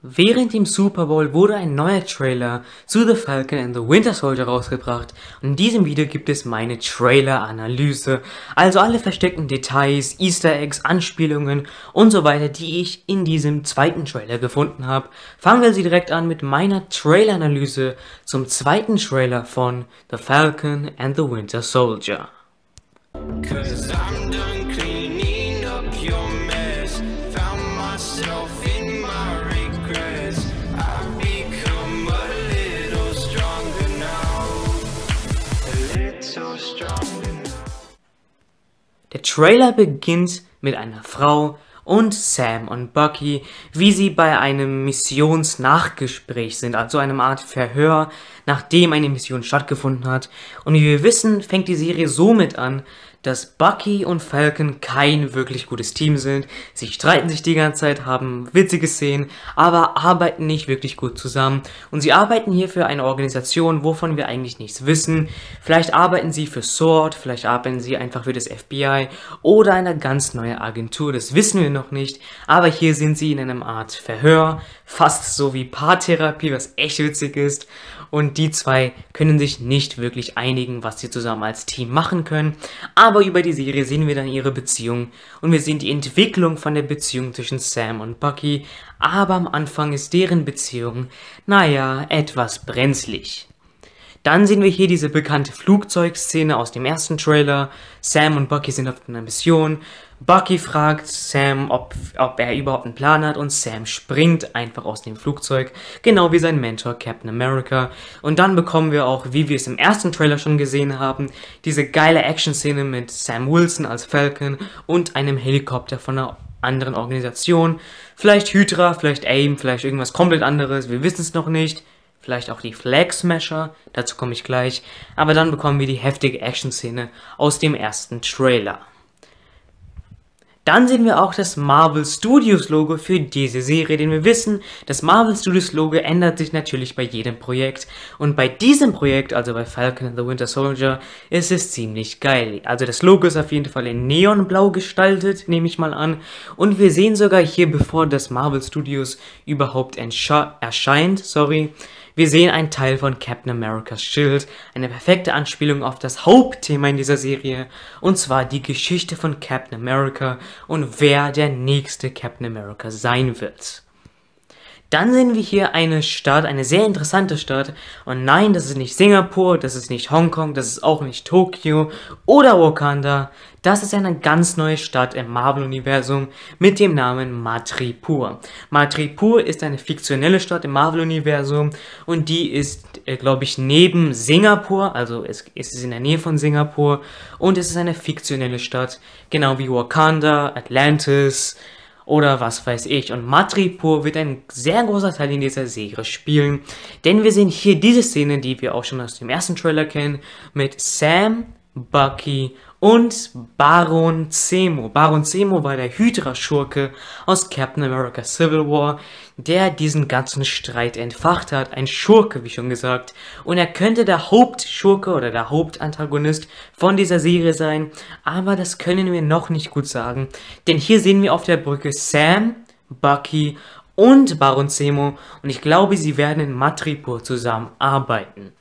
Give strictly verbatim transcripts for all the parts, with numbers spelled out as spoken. Während dem Super Bowl wurde ein neuer Trailer zu The Falcon and the Winter Soldier rausgebracht und in diesem Video gibt es meine Trailer-Analyse, also alle versteckten Details, Easter Eggs, Anspielungen und so weiter, die ich in diesem zweiten Trailer gefunden habe. Fangen wir sie direkt an mit meiner Trailer-Analyse zum zweiten Trailer von The Falcon and the Winter Soldier. Der Trailer beginnt mit einer Frau und Sam und Bucky, wie sie bei einem Missionsnachgespräch sind, also einer Art Verhör, nachdem eine Mission stattgefunden hat. Und wie wir wissen, fängt die Serie somit an, dass Bucky und Falcon kein wirklich gutes Team sind. Sie streiten sich die ganze Zeit, haben witzige Szenen, aber arbeiten nicht wirklich gut zusammen. Und sie arbeiten hier für eine Organisation, wovon wir eigentlich nichts wissen. Vielleicht arbeiten sie für SWORD, vielleicht arbeiten sie einfach für das F B I oder eine ganz neue Agentur, das wissen wir noch nicht. Aber hier sind sie in einer Art Verhör, fast so wie Paartherapie, was echt witzig ist. Und die zwei können sich nicht wirklich einigen, was sie zusammen als Team machen können. Aber über die Serie sehen wir dann ihre Beziehung und wir sehen die Entwicklung von der Beziehung zwischen Sam und Bucky. Aber am Anfang ist deren Beziehung, naja, etwas brenzlig. Dann sehen wir hier diese bekannte Flugzeugszene aus dem ersten Trailer. Sam und Bucky sind auf einer Mission. Bucky fragt Sam, ob, ob er überhaupt einen Plan hat und Sam springt einfach aus dem Flugzeug, genau wie sein Mentor Captain America. Und dann bekommen wir auch, wie wir es im ersten Trailer schon gesehen haben, diese geile Action-Szene mit Sam Wilson als Falcon und einem Helikopter von einer anderen Organisation. Vielleicht Hydra, vielleicht AIM, vielleicht irgendwas komplett anderes, wir wissen es noch nicht. Vielleicht auch die Flag-Smasher, dazu komme ich gleich. Aber dann bekommen wir die heftige Action-Szene aus dem ersten Trailer. Dann sehen wir auch das Marvel Studios Logo für diese Serie, denn wir wissen, das Marvel Studios Logo ändert sich natürlich bei jedem Projekt. Und bei diesem Projekt, also bei Falcon and the Winter Soldier, ist es ziemlich geil. Also das Logo ist auf jeden Fall in Neonblau gestaltet, nehme ich mal an. Und wir sehen sogar hier, bevor das Marvel Studios überhaupt erscheint, sorry, wir sehen einen Teil von Captain America's Schild, eine perfekte Anspielung auf das Hauptthema in dieser Serie, und zwar die Geschichte von Captain America und wer der nächste Captain America sein wird. Dann sehen wir hier eine Stadt, eine sehr interessante Stadt. Und nein, das ist nicht Singapur, das ist nicht Hongkong, das ist auch nicht Tokio oder Wakanda. Das ist eine ganz neue Stadt im Marvel-Universum mit dem Namen Madripoor. Madripoor ist eine fiktionelle Stadt im Marvel-Universum und die ist, äh, glaube ich, neben Singapur, also es, es ist in der Nähe von Singapur und es ist eine fiktionelle Stadt, genau wie Wakanda, Atlantis oder was weiß ich. Und Madripoor wird ein sehr großer Teil in dieser Serie spielen, denn wir sehen hier diese Szene, die wir auch schon aus dem ersten Trailer kennen, mit Sam, Bucky und Baron Zemo. Baron Zemo war der Hydra-Schurke aus Captain America Civil War, der diesen ganzen Streit entfacht hat. Ein Schurke, wie schon gesagt. Und er könnte der Hauptschurke oder der Hauptantagonist von dieser Serie sein, aber das können wir noch nicht gut sagen. Denn hier sehen wir auf der Brücke Sam, Bucky und Baron Zemo und ich glaube, sie werden in Madripoor zusammenarbeiten.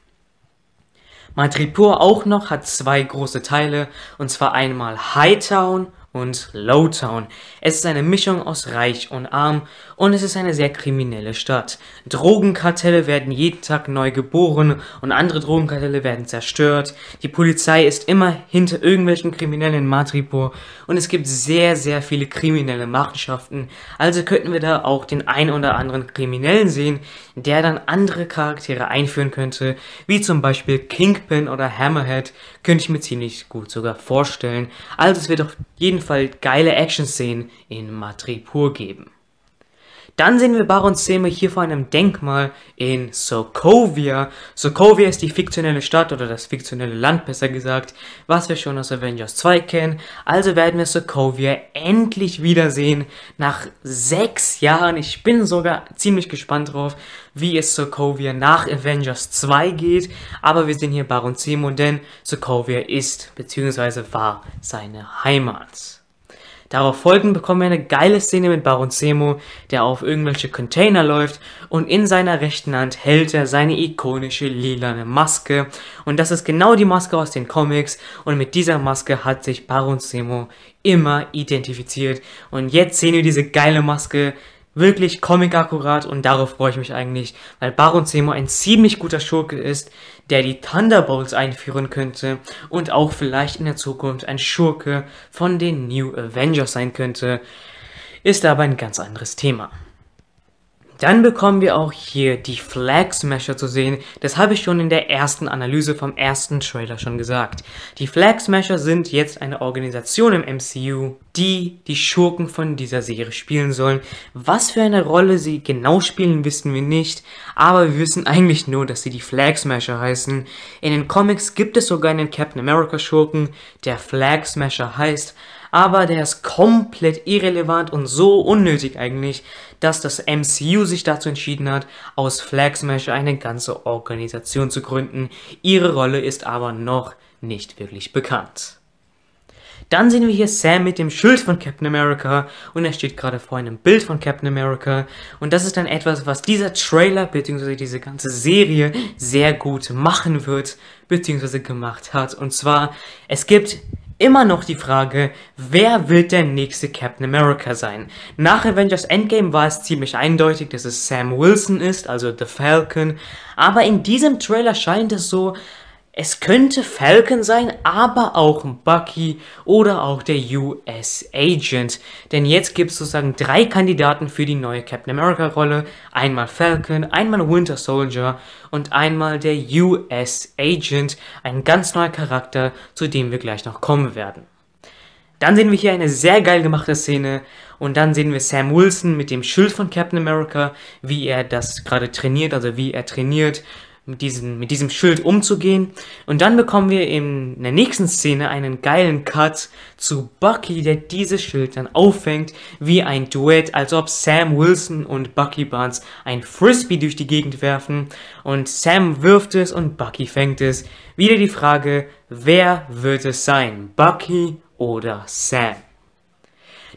Madripoor auch noch hat zwei große Teile, und zwar einmal Hightown und Lowtown. Es ist eine Mischung aus Reich und Arm und es ist eine sehr kriminelle Stadt. Drogenkartelle werden jeden Tag neu geboren und andere Drogenkartelle werden zerstört. Die Polizei ist immer hinter irgendwelchen Kriminellen in Madripoor und es gibt sehr, sehr viele kriminelle Machenschaften. Also könnten wir da auch den ein oder anderen Kriminellen sehen, der dann andere Charaktere einführen könnte, wie zum Beispiel Kingpin oder Hammerhead, könnte ich mir ziemlich gut sogar vorstellen. Also es wird auf jeden Fall geile Action-Szenen in Madripoor geben. Dann sehen wir Baron Zemo hier vor einem Denkmal in Sokovia. Sokovia ist die fiktionelle Stadt oder das fiktionelle Land, besser gesagt, was wir schon aus Avengers zwei kennen. Also werden wir Sokovia endlich wiedersehen nach sechs Jahren. Ich bin sogar ziemlich gespannt drauf, wie es Sokovia nach Avengers zwei geht. Aber wir sehen hier Baron Zemo, denn Sokovia ist bzw. war seine Heimat. Darauf folgend bekommen wir eine geile Szene mit Baron Zemo, der auf irgendwelche Container läuft und in seiner rechten Hand hält er seine ikonische lilane Maske. Und das ist genau die Maske aus den Comics und mit dieser Maske hat sich Baron Zemo immer identifiziert. Und jetzt sehen wir diese geile Maske, wirklich comic-akkurat, und darauf freue ich mich eigentlich, weil Baron Zemo ein ziemlich guter Schurke ist, der die Thunderbolts einführen könnte und auch vielleicht in der Zukunft ein Schurke von den New Avengers sein könnte, ist aber ein ganz anderes Thema. Dann bekommen wir auch hier die Flag-Smasher zu sehen. Das habe ich schon in der ersten Analyse vom ersten Trailer schon gesagt. Die Flag-Smasher sind jetzt eine Organisation im M C U, die die Schurken von dieser Serie spielen sollen. Was für eine Rolle sie genau spielen, wissen wir nicht, aber wir wissen eigentlich nur, dass sie die Flag-Smasher heißen. In den Comics gibt es sogar einen Captain America Schurken, der Flag-Smasher heißt, aber der ist komplett irrelevant und so unnötig eigentlich, dass das M C U sich dazu entschieden hat, aus Flag-Smasher eine ganze Organisation zu gründen. Ihre Rolle ist aber noch nicht wirklich bekannt. Dann sehen wir hier Sam mit dem Schild von Captain America und er steht gerade vor einem Bild von Captain America und das ist dann etwas, was dieser Trailer bzw. diese ganze Serie sehr gut machen wird bzw. gemacht hat, und zwar, es gibt immer noch die Frage, wer wird der nächste Captain America sein? Nach Avengers Endgame war es ziemlich eindeutig, dass es Sam Wilson ist, also The Falcon, aber in diesem Trailer scheint es so, es könnte Falcon sein, aber auch Bucky oder auch der U S Agent. Denn jetzt gibt es sozusagen drei Kandidaten für die neue Captain America Rolle. Einmal Falcon, einmal Winter Soldier und einmal der U S Agent. Ein ganz neuer Charakter, zu dem wir gleich noch kommen werden. Dann sehen wir hier eine sehr geil gemachte Szene und dann sehen wir Sam Wilson mit dem Schild von Captain America, wie er das gerade trainiert, also wie er trainiert. Mit diesem, mit diesem Schild umzugehen. Und dann bekommen wir in der nächsten Szene einen geilen Cut zu Bucky, der dieses Schild dann auffängt wie ein Duett, als ob Sam Wilson und Bucky Barnes ein Frisbee durch die Gegend werfen und Sam wirft es und Bucky fängt es. Wieder die Frage, wer wird es sein? Bucky oder Sam?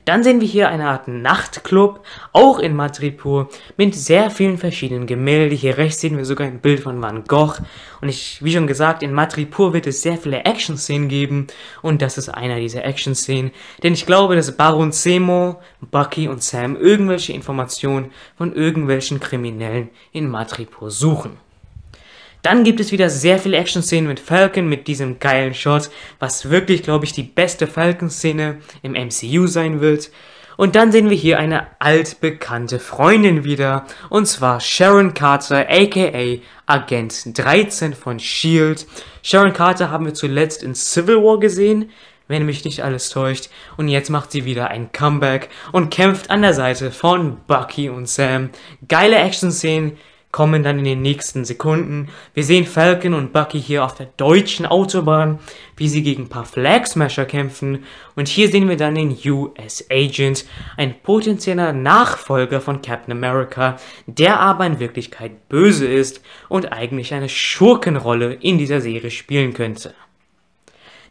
Dann sehen wir hier eine Art Nachtclub, auch in Madripoor, mit sehr vielen verschiedenen Gemälden. Hier rechts sehen wir sogar ein Bild von Van Gogh. Und ich, wie schon gesagt, in Madripoor wird es sehr viele Action-Szenen geben. Und das ist einer dieser Action-Szenen. Denn ich glaube, dass Baron Zemo, Bucky und Sam irgendwelche Informationen von irgendwelchen Kriminellen in Madripoor suchen. Dann gibt es wieder sehr viele Action-Szenen mit Falcon, mit diesem geilen Shot, was wirklich, glaube ich, die beste Falcon-Szene im M C U sein wird. Und dann sehen wir hier eine altbekannte Freundin wieder, und zwar Sharon Carter, a k a. Agent dreizehn von S H I E L D. Sharon Carter haben wir zuletzt in Civil War gesehen, wenn mich nicht alles täuscht, und jetzt macht sie wieder ein Comeback und kämpft an der Seite von Bucky und Sam. Geile Action-Szenen kommen dann in den nächsten Sekunden. Wir sehen Falcon und Bucky hier auf der deutschen Autobahn, wie sie gegen ein paar Flag-Smasher kämpfen. Und hier sehen wir dann den U S Agent, ein potenzieller Nachfolger von Captain America, der aber in Wirklichkeit böse ist und eigentlich eine Schurkenrolle in dieser Serie spielen könnte.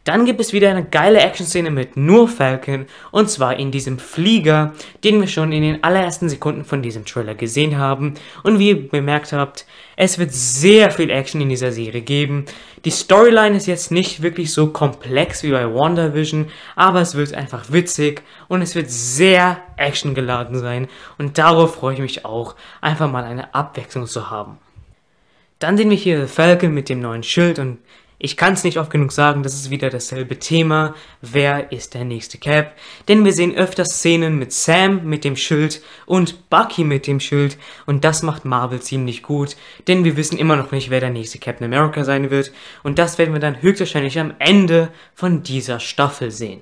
Dann gibt es wieder eine geile Action-Szene mit nur Falcon, und zwar in diesem Flieger, den wir schon in den allerersten Sekunden von diesem Trailer gesehen haben. Und wie ihr bemerkt habt, es wird sehr viel Action in dieser Serie geben. Die Storyline ist jetzt nicht wirklich so komplex wie bei WandaVision, aber es wird einfach witzig und es wird sehr actiongeladen sein. Und darauf freue ich mich auch, einfach mal eine Abwechslung zu haben. Dann sehen wir hier Falcon mit dem neuen Schild und ich kann es nicht oft genug sagen, das ist wieder dasselbe Thema, wer ist der nächste Cap? Denn wir sehen öfter Szenen mit Sam mit dem Schild und Bucky mit dem Schild und das macht Marvel ziemlich gut, denn wir wissen immer noch nicht, wer der nächste Captain America sein wird und das werden wir dann höchstwahrscheinlich am Ende von dieser Staffel sehen.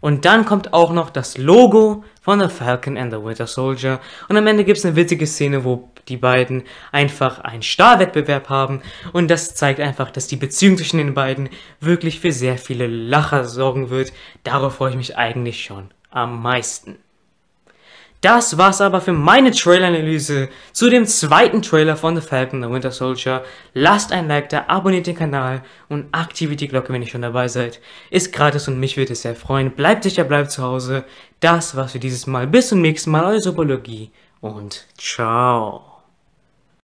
Und dann kommt auch noch das Logo von The Falcon and the Winter Soldier. Und am Ende gibt es eine witzige Szene, wo die beiden einfach einen Starwettbewerb haben. Und das zeigt einfach, dass die Beziehung zwischen den beiden wirklich für sehr viele Lacher sorgen wird. Darauf freue ich mich eigentlich schon am meisten. Das war's aber für meine Trailer-Analyse zu dem zweiten Trailer von The Falcon and the Winter Soldier. Lasst ein Like da, abonniert den Kanal und aktiviert die Glocke, wenn ihr schon dabei seid. Ist gratis und mich würde es sehr freuen. Bleibt sicher, bleibt zu Hause. Das war's für dieses Mal. Bis zum nächsten Mal, eure Superlogie und ciao.